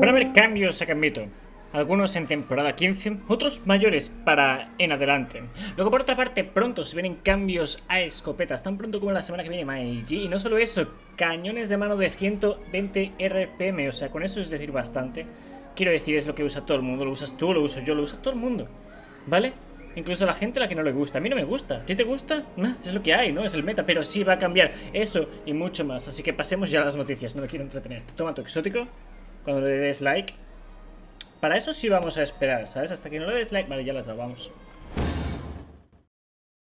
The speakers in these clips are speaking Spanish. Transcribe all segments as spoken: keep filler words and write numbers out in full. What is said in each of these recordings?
Van a haber cambios a Gambito, algunos en temporada quince, otros mayores para en adelante. Luego por otra parte pronto se vienen cambios a escopetas, tan pronto como la semana que viene Maiji. Y no solo eso, cañones de mano de ciento veinte R P M, o sea, con eso es decir bastante. Quiero decir, es lo que usa todo el mundo, lo usas tú, lo uso yo, lo usa todo el mundo, ¿vale? Incluso la gente a la que no le gusta, a mí no me gusta, ¿a ti te gusta? Nah, es lo que hay, ¿no? Es el meta, pero sí va a cambiar eso y mucho más. Así que pasemos ya a las noticias, no me quiero entretener. Toma tu exótico, cuando le des like. Para eso sí vamos a esperar, ¿sabes? Hasta que no le des like, vale, ya las damos.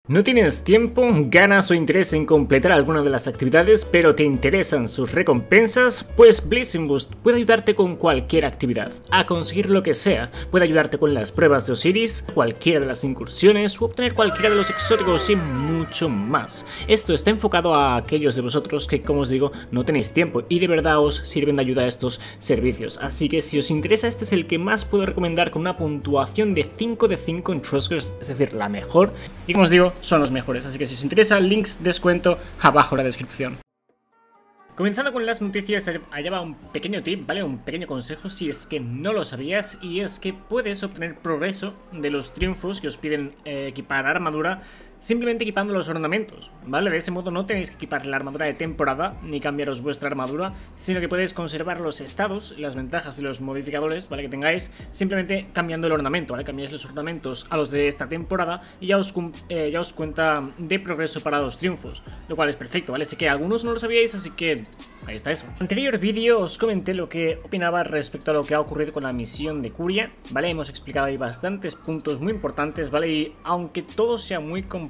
No tienes tiempo, ganas o interés en completar alguna de las actividades, pero te interesan sus recompensas, pues Blessing Boost puede ayudarte con cualquier actividad, a conseguir lo que sea. Puede ayudarte con las pruebas de Osiris, cualquiera de las incursiones, o obtener cualquiera de los exóticos y mucho más. Esto está enfocado a aquellos de vosotros que, como os digo, no tenéis tiempo y de verdad os sirven de ayuda a estos servicios. Así que si os interesa, este es el que más puedo recomendar con una puntuación de cinco de cinco en Trustworthy, es decir, la mejor. Y como os digo, son los mejores, así que si os interesa, links descuento abajo en la descripción. Comenzando con las noticias, allá va un pequeño tip, ¿vale? Un pequeño consejo si es que no lo sabías, y es que puedes obtener progreso de los triunfos que os piden eh, equipar armadura simplemente equipando los ornamentos, ¿vale? De ese modo no tenéis que equipar la armadura de temporada ni cambiaros vuestra armadura, sino que podéis conservar los estados, las ventajas y los modificadores, ¿vale? Que tengáis simplemente cambiando el ornamento, ¿vale? Cambiáis los ornamentos a los de esta temporada y ya os, eh, ya os cuenta de progreso para los triunfos, lo cual es perfecto, ¿vale? Así que algunos no lo sabíais, así que ahí está eso. En el anterior vídeo os comenté lo que opinaba respecto a lo que ha ocurrido con la misión de Quria, ¿vale? Hemos explicado ahí bastantes puntos muy importantes, ¿vale? Y aunque todo sea muy complicado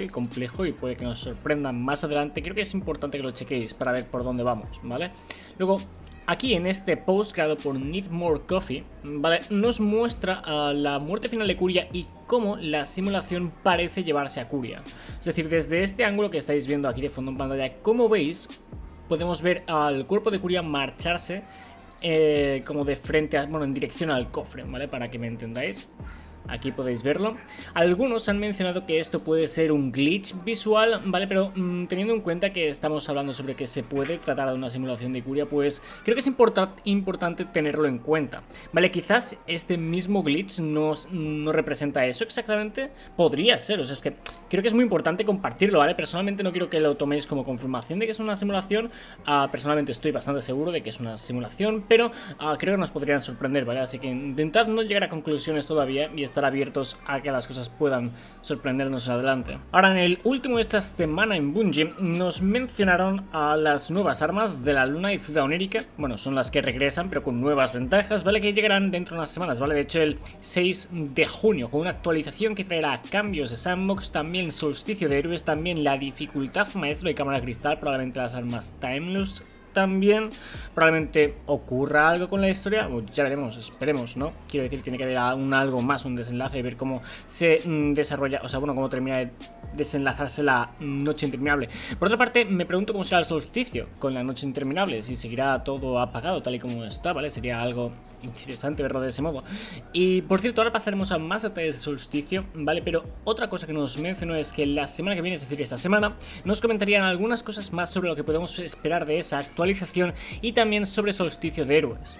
y complejo y puede que nos sorprendan más adelante, creo que es importante que lo chequéis para ver por dónde vamos, ¿vale? Luego, aquí en este post creado por Need More Coffee, ¿vale? Nos muestra uh, la muerte final de Quria y cómo la simulación parece llevarse a Quria. Es decir, desde este ángulo que estáis viendo aquí de fondo en pantalla, como veis, podemos ver al cuerpo de Quria marcharse eh, como de frente, a, bueno, en dirección al cofre, ¿vale? Para que me entendáis. Aquí podéis verlo. Algunos han mencionado que esto puede ser un glitch visual, ¿vale? Pero mmm, teniendo en cuenta que estamos hablando sobre que se puede tratar de una simulación de Quria, pues creo que es importa, importante tenerlo en cuenta, ¿vale? Quizás este mismo glitch no, no representa eso exactamente. Podría ser, o sea, es que creo que es muy importante compartirlo, ¿vale? Personalmente no quiero que lo toméis como confirmación de que es una simulación. Uh, personalmente estoy bastante seguro de que es una simulación, pero uh, creo que nos podrían sorprender, ¿vale? Así que intentad no llegar a conclusiones todavía y estar abiertos a que las cosas puedan sorprendernos adelante. Ahora, en el último de esta semana en Bungie nos mencionaron a las nuevas armas de la luna y Ciudad Onírica. Bueno, son las que regresan pero con nuevas ventajas, ¿vale? Que llegarán dentro de unas semanas, ¿vale? De hecho, el seis de junio, con una actualización que traerá cambios de sandbox, también Solsticio de Héroes, también la dificultad maestro y cámara cristal, probablemente las armas Timeless también, probablemente ocurra algo con la historia, ya veremos, esperemos, ¿no? Quiero decir, tiene que haber un algo más, un desenlace, y ver cómo se desarrolla, o sea, bueno, cómo termina de desenlazarse la noche interminable. Por otra parte, me pregunto cómo será el solsticio con la noche interminable, si seguirá todo apagado tal y como está, ¿vale? Sería algo interesante verlo de ese modo. Y por cierto, ahora pasaremos a más detalles de solsticio, ¿vale? Pero otra cosa que nos mencionó es que la semana que viene, es decir, esta semana, nos comentarían algunas cosas más sobre lo que podemos esperar de esa actualidad actualización y también sobre Solsticio de Héroes.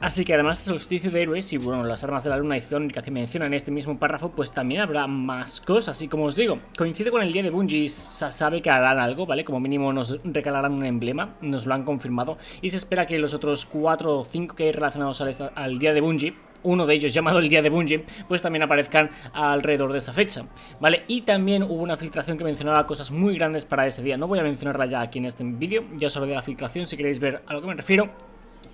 Así que además de Solsticio de Héroes y bueno, las armas de la luna y zónica que mencionan en este mismo párrafo, pues también habrá más cosas. Y como os digo, coincide con el día de Bungie, se sabe que harán algo, ¿vale? Como mínimo nos regalarán un emblema, nos lo han confirmado, y se espera que los otros cuatro o cinco que hay relacionados al, al día de Bungie, uno de ellos llamado el día de Bungie, pues también aparezcan alrededor de esa fecha, ¿vale? Y también hubo una filtración que mencionaba cosas muy grandes para ese día. No voy a mencionarla ya aquí en este vídeo, ya os hablé de la filtración si queréis ver a lo que me refiero.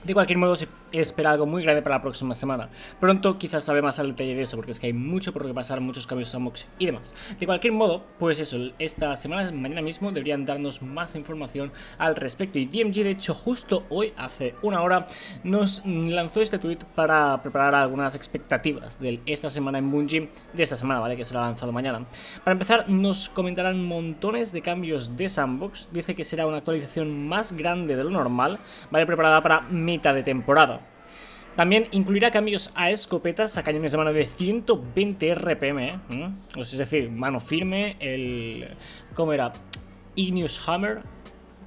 De cualquier modo, se espera algo muy grande para la próxima semana. Pronto quizás sabré más al detalle de eso, porque es que hay mucho por lo que pasar, muchos cambios a Mox y demás. De cualquier modo, pues eso, esta semana, mañana mismo, deberían darnos más información al respecto. Y D M G, de hecho, justo hoy, hace una hora, nos lanzó este tweet para preparar algunas expectativas de esta semana en Bungie, de esta semana, ¿vale? Que será lanzado mañana. Para empezar, nos comentarán montones de cambios de sandbox. Dice que será una actualización más grande de lo normal, ¿vale? Preparada para mitad de temporada. También incluirá cambios a escopetas, a cañones de mano de ciento veinte R P M, ¿eh? ¿Mm? Es decir, mano firme, el... ¿cómo era? Igneous Hammer,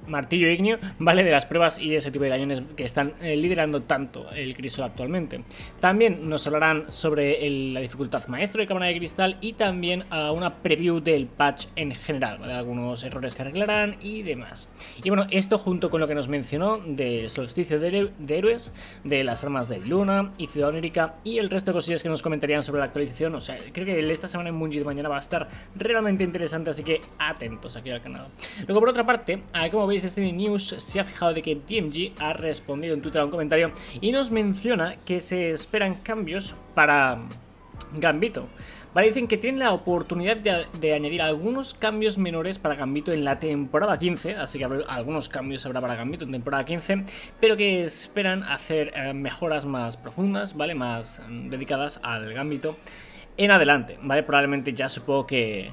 Martillo Igneo vale de las pruebas y ese tipo de cañones que están eh, liderando tanto el crisol actualmente. También nos hablarán sobre el, la dificultad maestro de cámara de cristal y también a una preview del patch en general, ¿vale? Algunos errores que arreglarán y demás. Y bueno, esto junto con lo que nos mencionó del Solsticio de, de Héroes, de las armas de Luna y Ciudad Onírica y el resto de cosillas que nos comentarían sobre la actualización. O sea, creo que esta semana en Bungie de mañana va a estar realmente interesante, así que atentos aquí al canal. Luego, por otra parte, como veis, este News se ha fijado de que D M G ha respondido en Twitter a un comentario y nos menciona que se esperan cambios para Gambito. Vale, dicen que tienen la oportunidad de, de añadir algunos cambios menores para Gambito en la temporada quince, así que habrá, algunos cambios habrá para Gambito en temporada quince, pero que esperan hacer eh, mejoras más profundas, vale, más eh, dedicadas al Gambito en adelante, vale, probablemente ya supongo que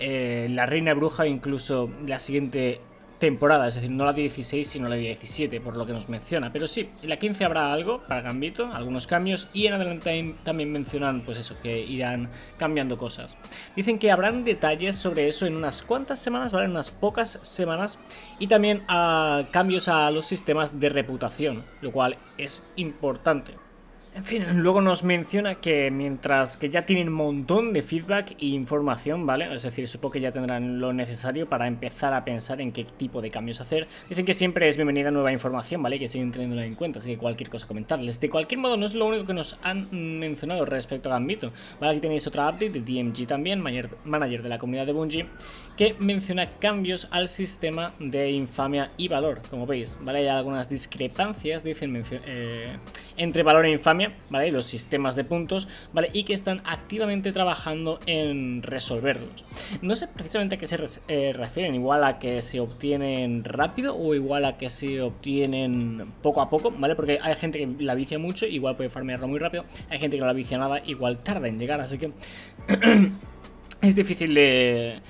eh, la Reina Bruja, incluso la siguiente temporada, es decir, no la dieciséis sino la diecisiete, por lo que nos menciona. Pero sí, en la quince habrá algo para Gambito, algunos cambios, y en adelante también mencionan pues eso, que irán cambiando cosas. Dicen que habrán detalles sobre eso en unas cuantas semanas, ¿vale? En unas pocas semanas, y también a cambios a los sistemas de reputación, lo cual es importante. En fin, luego nos menciona que mientras que ya tienen un montón de feedback e información, ¿vale? Es decir, supongo que ya tendrán lo necesario para empezar a pensar en qué tipo de cambios hacer. Dicen que siempre es bienvenida nueva información, ¿vale? Que siguen teniéndola en cuenta, así que cualquier cosa comentarles. De cualquier modo, no es lo único que nos han mencionado respecto a Gambito, ¿vale? Aquí tenéis otra update de D M G también, manager de la comunidad de Bungie, que menciona cambios al sistema de infamia y valor, como veis, ¿vale? Hay algunas discrepancias, dicen, eh, entre valor e infamia, ¿vale? Los sistemas de puntos, ¿vale? Y que están activamente trabajando en resolverlos. No sé precisamente a qué se eh, refieren, igual a que se obtienen rápido o igual a que se obtienen poco a poco, ¿vale? Porque hay gente que la vicia mucho, igual puede farmearlo muy rápido, hay gente que no la vicia nada, igual tarda en llegar, así que es difícil de...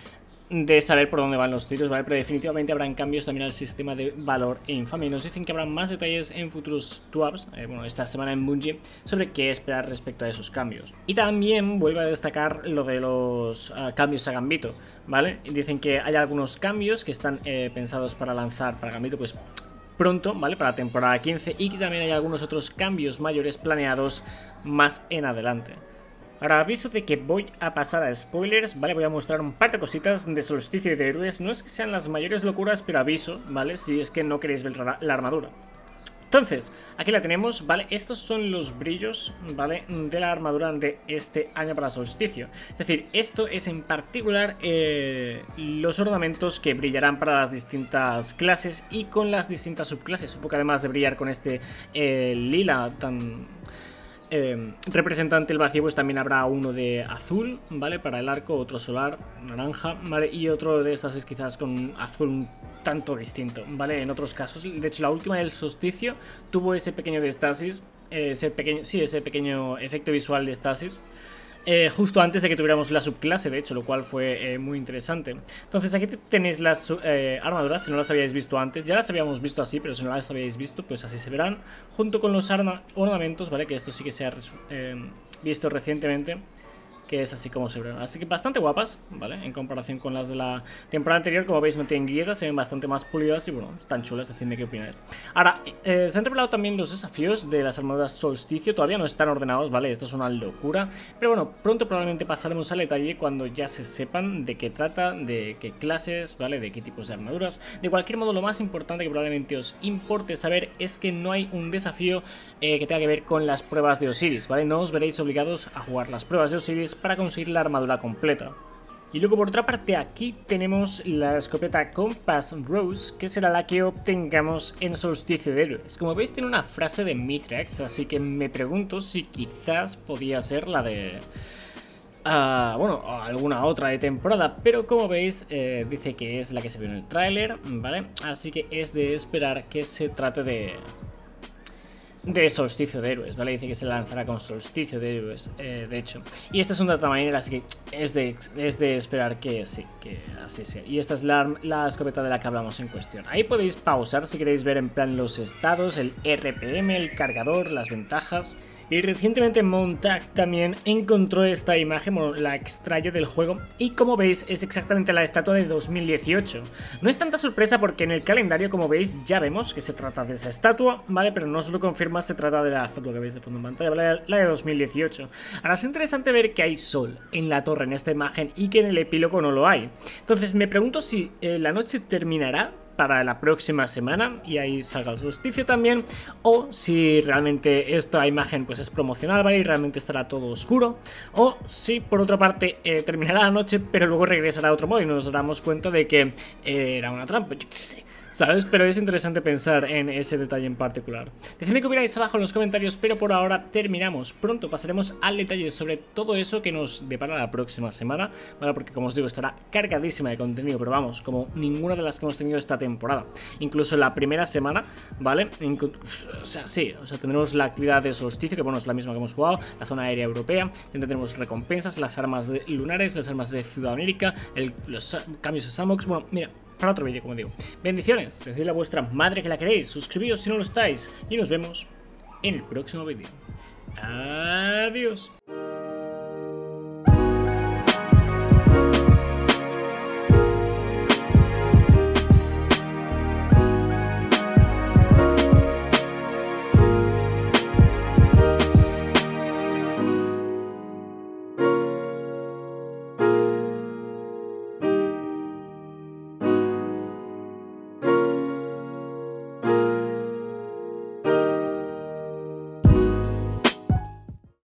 de saber por dónde van los tiros, ¿vale? Pero definitivamente habrán cambios también al sistema de valor e infamia. Nos dicen que habrá más detalles en futuros T W A Ps, eh, bueno, esta semana en Bungie, sobre qué esperar respecto a esos cambios. Y también vuelvo a destacar lo de los uh, cambios a Gambito, ¿vale? Dicen que hay algunos cambios que están eh, pensados para lanzar para Gambito, pues pronto, ¿vale? Para temporada quince, y que también hay algunos otros cambios mayores planeados más en adelante. Ahora aviso de que voy a pasar a spoilers, ¿vale? Voy a mostrar un par de cositas de Solsticio de Héroes. No es que sean las mayores locuras, pero aviso, ¿vale? Si es que no queréis ver la armadura. Entonces, aquí la tenemos, ¿vale? Estos son los brillos, ¿vale? De la armadura de este año para Solsticio. Es decir, esto es en particular eh, los ornamentos que brillarán para las distintas clases y con las distintas subclases. Porque además de brillar con este eh, lila tan... Eh, representante del vacío, pues también habrá uno de azul, ¿vale? Para el arco, otro solar, naranja, ¿vale? Y otro de estas es quizás con azul un tanto distinto, ¿vale? En otros casos, de hecho la última del solsticio tuvo ese pequeño de estasis, ese pequeño, sí, ese pequeño efecto visual de estasis, Eh, justo antes de que tuviéramos la subclase, de hecho, lo cual fue eh, muy interesante. Entonces aquí tenéis las eh, armaduras, si no las habíais visto antes. Ya las habíamos visto así, pero si no las habíais visto, pues así se verán, junto con los ornamentos, ¿vale? Que esto sí que se ha eh, visto recientemente, que es así como se verán. Así que bastante guapas, ¿vale? En comparación con las de la temporada anterior, como veis no tienen grietas, se ven bastante más pulidas y bueno, están chulas, decidme qué opináis. Ahora, eh, se han revelado también los desafíos de las armaduras Solsticio, todavía no están ordenados, ¿vale? Esto es una locura, pero bueno, pronto probablemente pasaremos al detalle cuando ya se sepan de qué trata, de qué clases, ¿vale? De qué tipos de armaduras. De cualquier modo, lo más importante que probablemente os importe saber es que no hay un desafío eh, que tenga que ver con las pruebas de Osiris, ¿vale? No os veréis obligados a jugar las pruebas de Osiris para conseguir la armadura completa. Y luego por otra parte aquí tenemos la escopeta Compass Rose, que será la que obtengamos en Solsticio de Héroes. Como veis tiene una frase de Mythrax, así que me pregunto si quizás podía ser la de... Uh, bueno, alguna otra de temporada, pero como veis eh, dice que es la que se vio en el tráiler, ¿vale? Así que es de esperar que se trate de... de Solsticio de Héroes, ¿vale? Dice que se lanzará con Solsticio de Héroes, eh, de hecho. Y esta es una dataminera, así que es de, es de esperar que sí, que así sea. Y esta es la, la escopeta de la que hablamos en cuestión. Ahí podéis pausar si queréis ver en plan los estados, el R P M, el cargador, las ventajas. Y recientemente Montag también encontró esta imagen, bueno, la extrayo del juego, y como veis es exactamente la estatua de dos mil dieciocho. No es tanta sorpresa porque en el calendario, como veis, ya vemos que se trata de esa estatua, ¿vale? Pero no os lo confirma, se trata de la estatua que veis de fondo en pantalla, ¿vale? La de dos mil dieciocho. Ahora es interesante ver que hay sol en la torre en esta imagen y que en el epílogo no lo hay. Entonces me pregunto si eh, la noche terminará para la próxima semana y ahí salga el solsticio también, o si realmente esta imagen pues es promocional, ¿vale? Y realmente estará todo oscuro, o si por otra parte eh, terminará la noche pero luego regresará a otro modo y nos damos cuenta de que eh, era una trampa, yo qué sé, ¿sabes? Pero es interesante pensar en ese detalle en particular. Decidme que hubierais abajo en los comentarios, pero por ahora terminamos. Pronto pasaremos al detalle sobre todo eso que nos depara la próxima semana, ¿vale? Porque como os digo, estará cargadísima de contenido, pero vamos, como ninguna de las que hemos tenido esta temporada. Incluso la primera semana, ¿vale? Inclu o sea, sí, o sea, tendremos la actividad de solsticio, que bueno, es la misma que hemos jugado, la zona aérea europea, tendremos recompensas, las armas de lunares, las armas de Ciudad Onírica, el los cambios de Samox, bueno, mira, para otro vídeo, como digo. Bendiciones, decidle a vuestra madre que la queréis, suscribíos si no lo estáis y nos vemos en el próximo vídeo. Adiós.